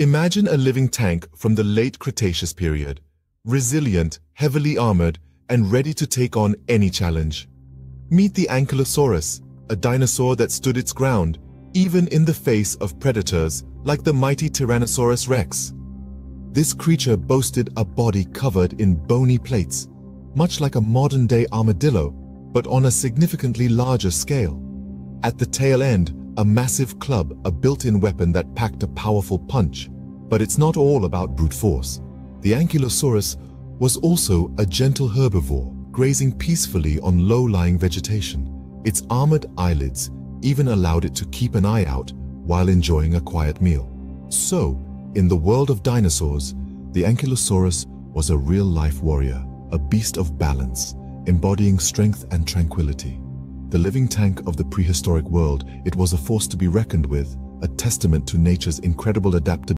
Imagine a living tank from the late Cretaceous period, resilient, heavily armored, and ready to take on any challenge. Meet the Ankylosaurus, a dinosaur that stood its ground, even in the face of predators like the mighty Tyrannosaurus Rex. This creature boasted a body covered in bony plates, much like a modern-day armadillo, but on a significantly larger scale. At the tail end, a massive club, a built-in weapon that packed a powerful punch. But it's not all about brute force. The Ankylosaurus was also a gentle herbivore, grazing peacefully on low-lying vegetation. Its armored eyelids even allowed it to keep an eye out while enjoying a quiet meal. So, in the world of dinosaurs, the Ankylosaurus was a real-life warrior, a beast of balance, embodying strength and tranquility. The living tank of the prehistoric world, it was a force to be reckoned with, a testament to nature's incredible adaptability.